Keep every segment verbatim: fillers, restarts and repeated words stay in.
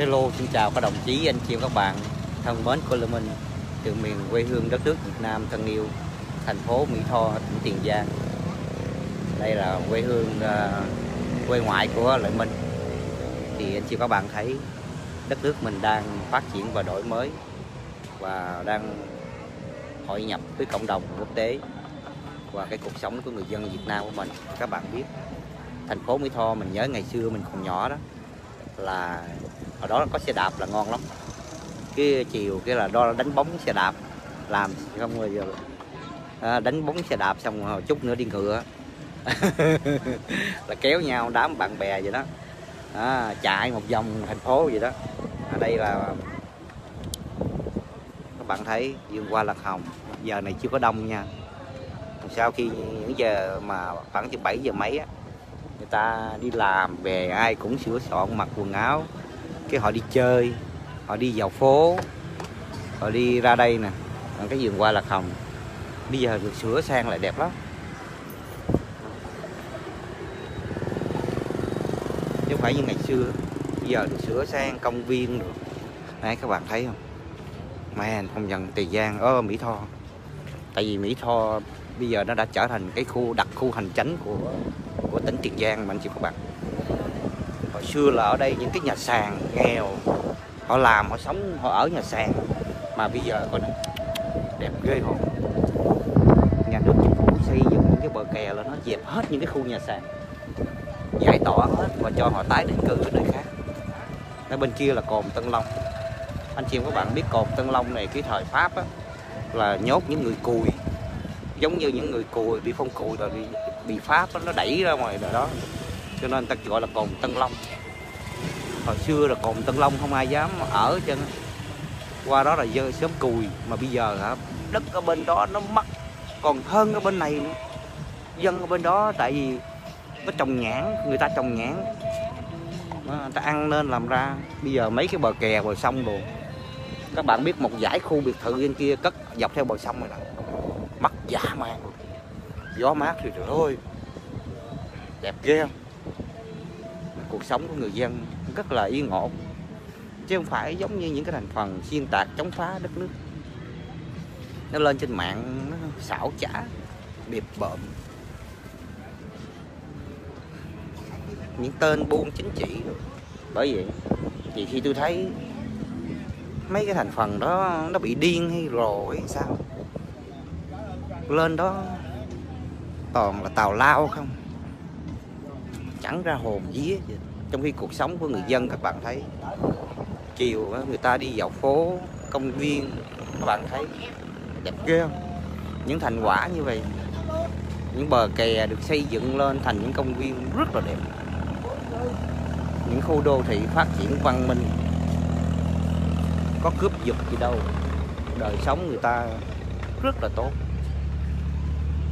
Hello, xin chào các đồng chí, anh chị và các bạn thân mến của Lợi Minh, từ miền quê hương đất nước Việt Nam thân yêu, thành phố Mỹ Tho, tỉnh Tiền Giang. Đây là quê hương, quê ngoại của Lợi Minh. Thì anh chị và các bạn thấy đất nước mình đang phát triển và đổi mới và đang hội nhập với cộng đồng quốc tế, và cái cuộc sống của người dân Việt Nam của mình. Các bạn biết thành phố Mỹ Tho, mình nhớ ngày xưa mình còn nhỏ đó, là hồi đó có xe đạp là ngon lắm. Cái chiều kia là đó đánh bóng xe đạp, làm không bao giờ à, đánh bóng xe đạp xong rồi chút nữa đi ngựa là kéo nhau đám bạn bè vậy đó, à, chạy một vòng thành phố vậy đó. Ở đây là các bạn thấy vườn hoa lạc hồng, giờ này chưa có đông nha. Sau khi những giờ mà khoảng chừng bảy giờ mấy á, người ta đi làm về ai cũng sửa soạn mặc quần áo, cái họ đi chơi, họ đi vào phố, họ đi ra đây nè. Cái vườn hoa lạc hồng bây giờ được sửa sang lại đẹp lắm, chứ không phải như ngày xưa. Bây giờ được sửa sang công viên được. Đấy, các bạn thấy không, màn không dần Tiền Giang ở Mỹ Tho. Tại vì Mỹ Tho bây giờ nó đã trở thành cái khu đặc khu hành chánh của của tỉnh Tiền Giang mà anh chị các bạn. Hồi xưa là ở đây những cái nhà sàn nghèo, họ làm, họ sống, họ ở nhà sàn, mà bây giờ coi đẹp ghê hồn. Nhà nước chính phủ xây dựng những cái bờ kè là nó dẹp hết những cái khu nhà sàn, giải tỏa hết và cho họ tái định cư ở nơi khác. Ở bên kia là cồn Tân Long. Anh chị các bạn biết cồn Tân Long này, cái thời Pháp á, là nhốt những người cùi, giống như những người cùi bị phong cùi rồi bị bị Pháp nó đẩy ra ngoài rồi đó, cho nên người ta gọi là cồn Tân Long. Hồi xưa là cồn Tân Long không ai dám ở, cho qua đó là dơ xóm cùi. Mà bây giờ hả, đất ở bên đó nó mắc còn hơn ở bên này nữa. Dân ở bên đó tại vì nó trồng nhãn, người ta trồng nhãn, người ta ăn nên làm ra. Bây giờ mấy cái bờ kè bờ sông rồi, các bạn biết một dải khu biệt thự bên kia cất dọc theo bờ sông rồi đó, mắc dã man, gió mát thì trời ơi đẹp ghê không. Cuộc sống của người dân rất là yên ổn, chứ không phải giống như những cái thành phần xuyên tạc chống phá đất nước. Nó lên trên mạng nó xảo trá điệp bợm, những tên buôn chính trị. Bởi vậy thì khi tôi thấy mấy cái thành phần đó nó bị điên hay rồi hay sao, lên đó toàn là tào lao không, chẳng ra hồn vía. Trong khi cuộc sống của người dân, các bạn thấy chiều người ta đi dạo phố công viên, các bạn thấy đẹp ghê không. Những thành quả như vậy, những bờ kè được xây dựng lên thành những công viên rất là đẹp, những khu đô thị phát triển văn minh, có cướp giật gì đâu, đời sống người ta rất là tốt.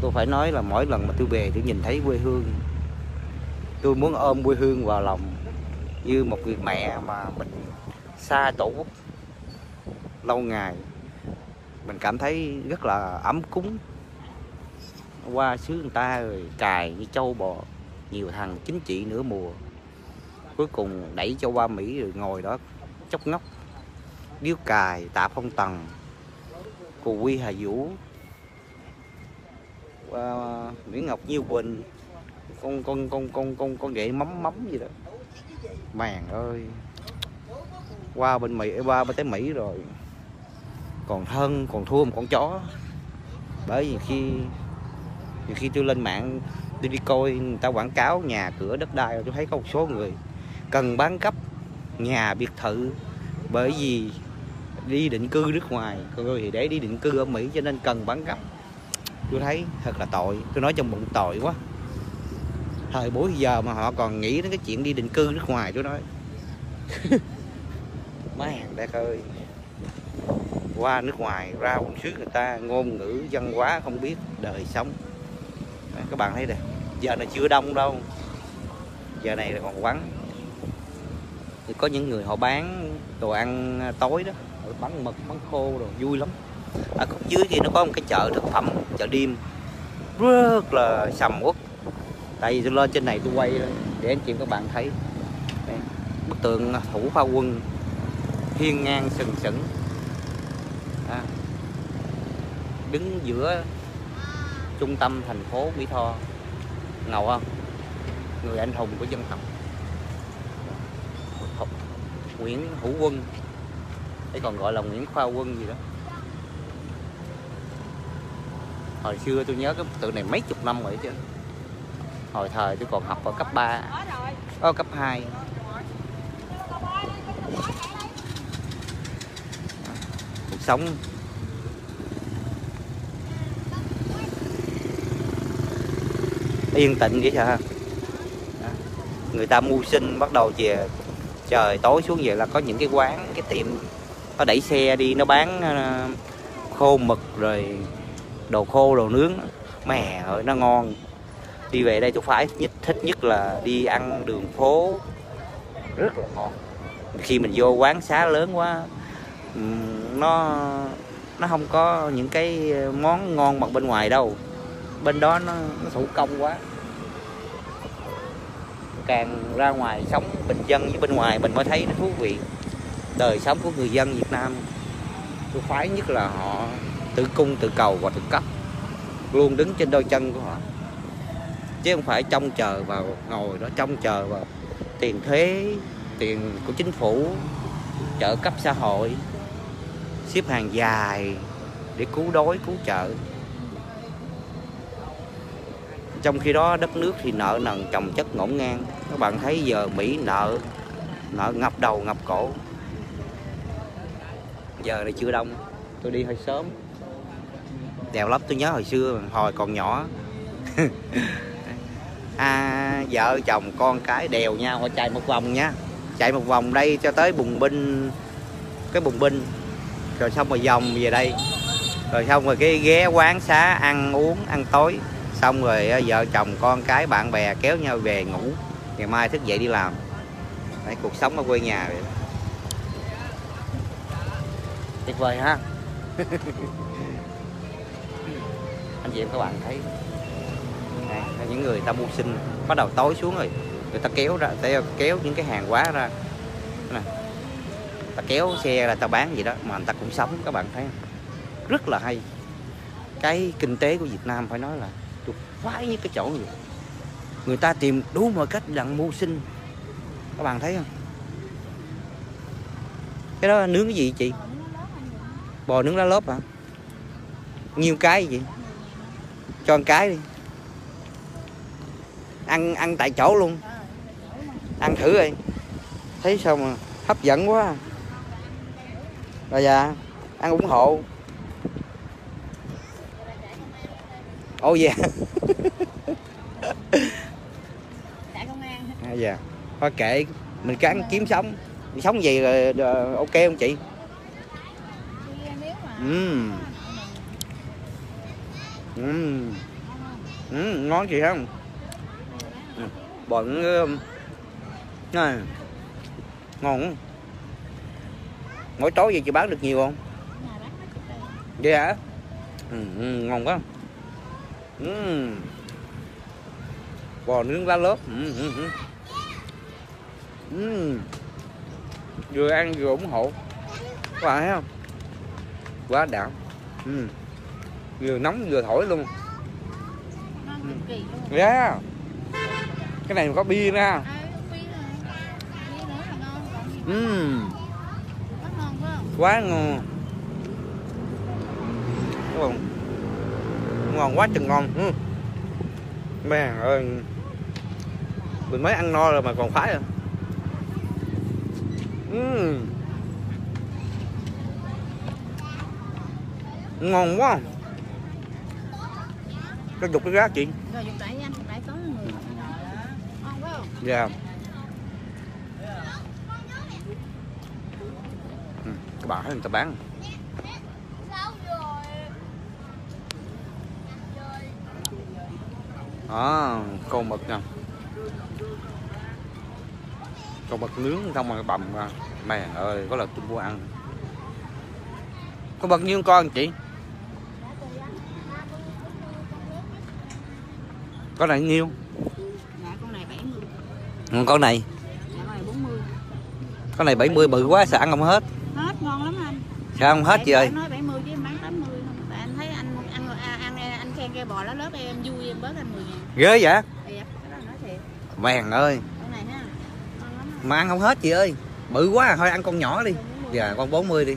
Tôi phải nói là mỗi lần mà tôi về, tôi nhìn thấy quê hương, tôi muốn ôm quê hương vào lòng như một người mẹ mà mình xa tổ quốc lâu ngày. Mình cảm thấy rất là ấm cúng. Qua xứ người ta rồi cài như châu bò, nhiều thằng chính trị nửa mùa, cuối cùng đẩy cho qua Mỹ rồi ngồi đó chốc ngóc, điếu cài, Tạ Phong Tần, Cù Huy Hà Vũ, Uh, Nguyễn Ngọc Như Quỳnh, con con con con con con nghệ mắm mắm gì đó. Màn ơi, qua bên Mỹ, qua bên tới Mỹ rồi còn hơn còn thua một con chó. Bởi vì khi vì khi tôi lên mạng tôi đi coi người ta quảng cáo nhà cửa đất đai, rồi tôi thấy có một số người cần bán gấp nhà biệt thự bởi vì đi định cư nước ngoài, còn người thì để đi định cư ở Mỹ cho nên cần bán gấp. Tôi thấy thật là tội, tôi nói trong bụng tội quá. Thời buổi giờ mà họ còn nghĩ đến cái chuyện đi định cư nước ngoài, tôi nói má đẹp ơi, qua nước ngoài ra một xứ người ta ngôn ngữ văn hóa không biết, đời sống. Đấy, các bạn thấy nè, giờ này chưa đông đâu, giờ này là còn vắng. Có những người họ bán đồ ăn tối đó, họ bán mực, bán khô rồi vui lắm. Ở khúc dưới kia nó có một cái chợ thực phẩm, chợ đêm rất là sầm uất. Tại vì tôi lên trên này tôi quay để anh chị các bạn thấy bức tượng Thủ Khoa Quân hiên ngang sừng sững à, đứng giữa trung tâm thành phố Mỹ Tho. Ngầu không? Người anh hùng của dân tộc Nguyễn Hữu Quân, hay còn gọi là Nguyễn Khoa Quân gì đó. Hồi xưa tôi nhớ cái tượng này mấy chục năm rồi chứ. Hồi thời tôi còn học ở cấp ba, ở cấp hai. Cuộc sống yên tĩnh vậy hả? Người ta mưu sinh, bắt đầu về trời tối xuống về là có những cái quán, cái tiệm nó đẩy xe đi, nó bán khô mực rồi đồ khô đồ nướng, mẹ ơi nó ngon. Đi về đây tôi phải nhất thích nhất là đi ăn đường phố, rất là ngon. Khi mình vô quán xá lớn quá, nó nó không có những cái món ngon bằng bên ngoài đâu. Bên đó nó, nó thủ công quá. Càng ra ngoài sống bình dân với bên ngoài mình mới thấy nó thú vị. Đời sống của người dân Việt Nam tôi khoái nhất là họ tự cung tự cầu và tự cấp, luôn đứng trên đôi chân của họ, chứ không phải trông chờ vào, ngồi đó trông chờ vào tiền thuế, tiền của chính phủ, trợ cấp xã hội, xếp hàng dài để cứu đói cứu trợ. Trong khi đó đất nước thì nợ nần chồng chất ngổn ngang. Các bạn thấy giờ Mỹ nợ nợ ngập đầu ngập cổ. Giờ này chưa đông, tôi đi hơi sớm. Đèo lắm, tôi nhớ hồi xưa hồi còn nhỏ à, vợ chồng con cái đèo nhau họ chạy một vòng nha, chạy một vòng đây cho tới bùng binh, cái bùng binh, rồi xong rồi vòng về đây, rồi xong rồi cái ghé quán xá ăn uống ăn tối, xong rồi vợ chồng con cái bạn bè kéo nhau về ngủ, ngày mai thức dậy đi làm. Đấy, cuộc sống ở quê nhà vậy. Tuyệt vời ha. Anh chị em các bạn thấy này, những người ta mưu sinh, bắt đầu tối xuống rồi người ta kéo ra, ta kéo những cái hàng hóa ra nè, ta kéo xe là ta bán gì đó mà người ta cũng sống. Các bạn thấy không? Rất là hay. Cái kinh tế của Việt Nam phải nói là tôi khoái như cái chỗ vậy. Người ta tìm đủ mọi cách đặng mưu sinh. Các bạn thấy không? Cái đó nướng cái gì chị? Bò nướng lá lốp hả? Nhiều cái vậy? Cho ăn cái đi. Ăn ăn tại chỗ luôn. Ăn thử đi. Thấy sao mà hấp dẫn quá. Rồi dạ, ăn ủng hộ. Ô oh dạ yeah. Tại công an. À dạ. Thôi kệ, mình cắn kiếm sống. Mình sống gì là ok không chị? Ừm. Ừm. Ừm, ngon gì không? Bò nướng này. Ngon không? Mỗi tối vậy chị bán được nhiều không? Vậy hả? Ừ, ngon quá. Uhm. Bò nướng lá lốp. uhm, uhm, uhm. Uhm. Vừa ăn vừa ủng hộ. Các bạn thấy không? Quá đã. uhm. Vừa nóng vừa thổi luôn. uhm. Yeah. Cái này có bia ra. uhm. Quá ngon. Đúng không? Ngon quá chừng ngon. ừ. Mẹ ơi, mình mới ăn no rồi mà còn khoái rồi. ừ. Ngon quá. Cái dục cái rác chị. Dạ. Các bạn thấy người ta bán. À, khô mực nè, khô mực nướng không mà bầm ra. Mẹ ơi, có lần tôi mua ăn. Có bao nhiêu con chị? Con này nhiêu? Dạ, con này bảy mươi. Ừ, con này? Dạ, con này bốn mươi. Con này bảy mươi bự quá, sợ ăn không hết. Hết ngon lắm anh. Sao không hết vậy? Ơi nói bảy mươi chứ em bán tám mươi không. Tại anh thấy anh ăn ăn, ăn, anh khen cây bò lá lớp em vui em bớt anh mười ngàn. Ghê vậy? Dạ, cái đó nói thiệt. Mèn ơi. Con này ha. Ngon lắm. Mà ăn không hết chị ơi. Bự quá, thôi ăn con nhỏ đi. Dạ con bốn mươi đi.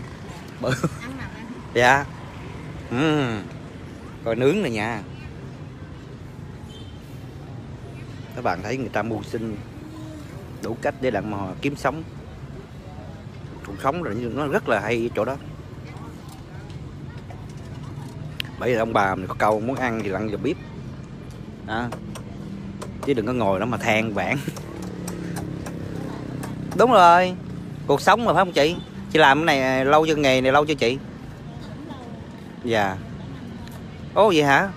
Bự. Ăn nào ăn. Dạ. Ừ. Coi nướng này nha. Các bạn thấy người ta mưu sinh đủ cách để làm mò kiếm sống. Cuộc sống là nó rất là hay chỗ đó. Bởi vì ông bà mình có câu muốn ăn thì lặn vào bếp à. Chứ đừng có ngồi đó mà than vãn. Đúng rồi. Cuộc sống mà phải không chị? Chị làm cái này lâu chưa, nghề này lâu chưa chị? Dạ. Ô vậy hả?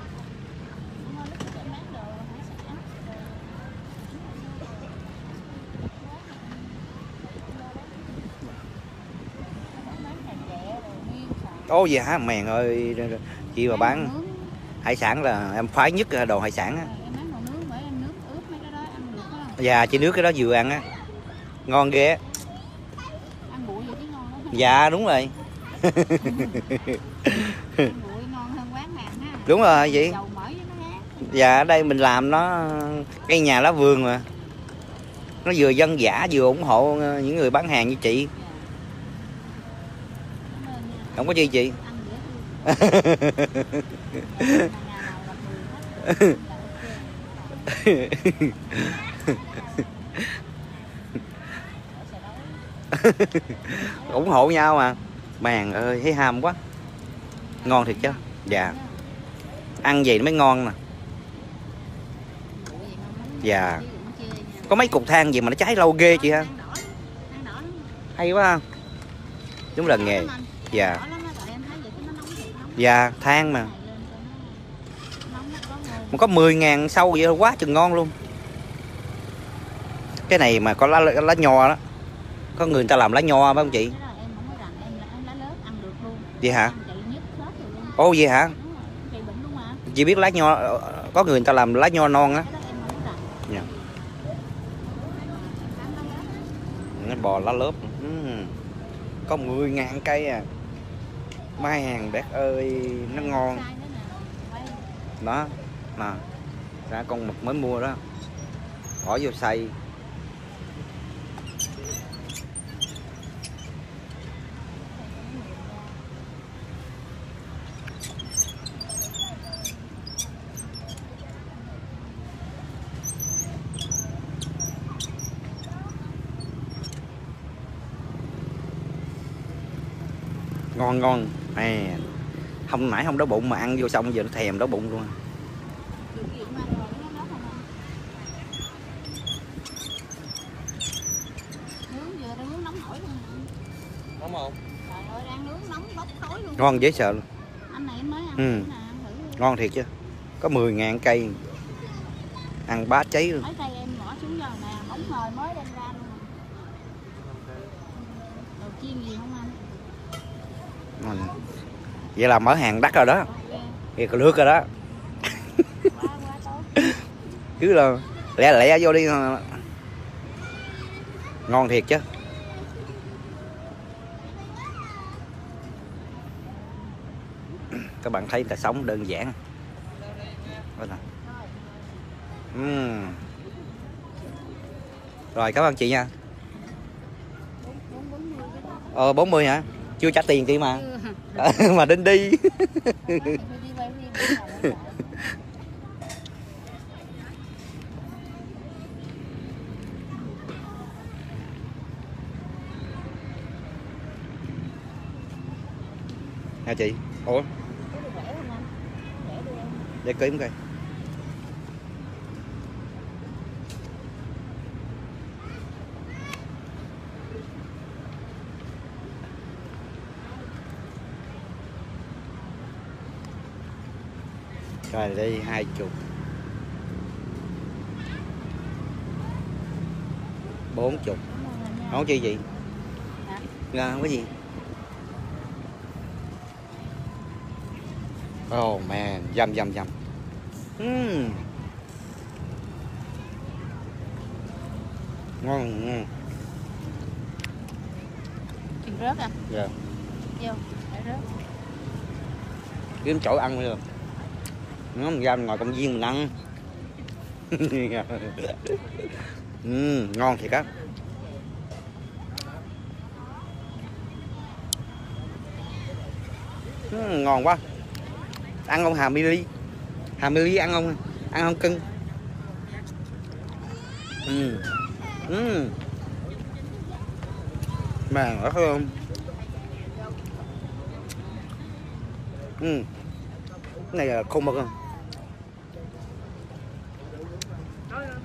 Ô vậy hả? Mèn ơi. Chị mà bán hải sản là em khoái nhất đồ hải sản á. Dạ chị nước cái đó vừa ăn á. Ngon ghê. Ăn bụi vậy chứ ngon lắm. Dạ đúng rồi. Ăn bụi ngon hơn quán bạn ha. Đúng rồi chị. Dầu mỡ với nó ngán. Dạ ở đây mình làm nó cây nhà lá vườn mà. Nó vừa dân dã vừa ủng hộ những người bán hàng như chị. Không có gì chị. Ủng hộ nhau mà. Màn ơi thấy ham quá. Ngon thiệt chứ. Dạ. Ăn gì nó mới ngon nè. Dạ. Có mấy cục than gì mà nó cháy lâu ghê chị ha. Hay quá ha. Đúng là nghề. Dạ. Dạ than mà. Mà có mười ngàn sâu vậy quá chừng ngon luôn. Cái này mà có lá, lá nho đó. Có người, người ta làm lá nho phải không chị? Vậy hả? Ô vậy hả? Chị biết lá nho. Có người, người ta làm lá nho non á. Dạ. Nó bò lá lớp. Có mười ngàn cây à. Mai hàng bác ơi. Nó ngon. Đó nè. Ra con mực mới mua đó. Bỏ vô xay. Ngon ngon à, không nãy không đói bụng mà ăn vô xong giờ nó thèm đói bụng luôn. Ngon dễ sợ luôn. Anh này mới ăn ừ. Nào, ăn thử. Ngon thiệt chứ. Có mười ngàn cây. Ăn bá cháy luôn. Ở đây em bỏ xuống giờ nè, bóng mời mới đem ra luôn. Đồ chiên gì không anh? Vậy là mở hàng đắt rồi đó. Kìa còn nước rồi đó. Cứ là lẹ lẹ vô đi. Ngon thiệt chứ. Các bạn thấy ta sống đơn giản. Uhm. Rồi cảm ơn chị nha. Ờ bốn mươi hả? Chưa trả tiền kia mà. Mà đến đi. Nha chị. Ủa để kiếm coi. Rồi đây hai chục bốn chục không chi gì ra không có gì. Oh man, dầm dầm dầm. Mm. Ngon. Chị rớt à? Dạ. Vô, để rớt. Kiếm chỗ ăn mới được. Nó mình ra mình ngồi công viên mình ăn. Ừ, ngon thiệt á. Ngon quá. Ăn không Hà Mili? Hà Mili ăn không? Ăn không cưng? Ừ. Ừ. Màng ở không? Ừ. Cái này là khôn mực không?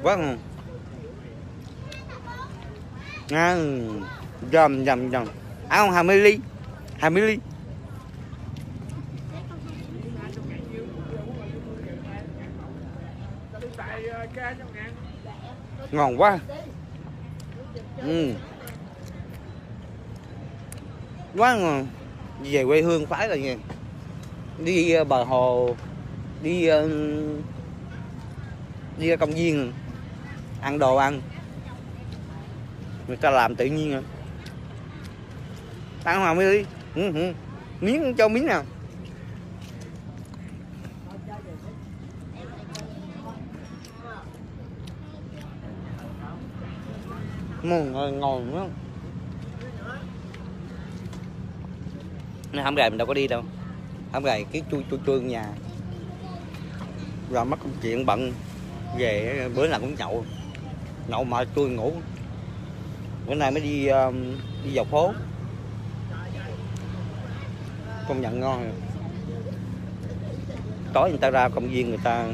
Quá ngon. À, dầm dầm dầm. Ăn không Hà Mili? Hà Mili. Ngon quá. Ừ. Quá ngon. Đi về quê hương phải là gì? Đi bờ hồ, đi đi ra công viên ăn đồ ăn. Người ta làm tự nhiên rồi. Ăn Hòa mới đi. Ừ, ừ. Miếng cho miếng nào. Ngon ngon quá. Nó hổng gầy mình đâu có đi đâu. Hổng gầy cái chui chui chui nhà. Rồi mất công chuyện bận về bữa nào cũng nhậu. Nhậu mà chui ngủ. Bữa nay mới đi uh, đi dọc phố. Công nhận ngon rồi. Tối người ta ra công viên người ta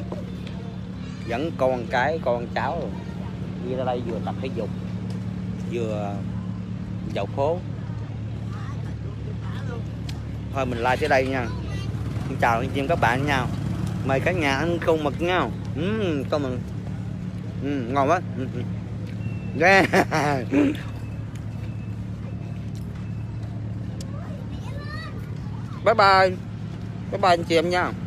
dẫn con cái con cháu rồi. Đi ra đây vừa tập thể dục vừa dạo phố. Thôi mình like tới đây nha. Xin chào anh chị em các bạn nha. Mời các nhà ăn con mực nha. Uhm, con mực uhm, ngon quá. Yeah. Bye bye. Bye bye anh chị em nha.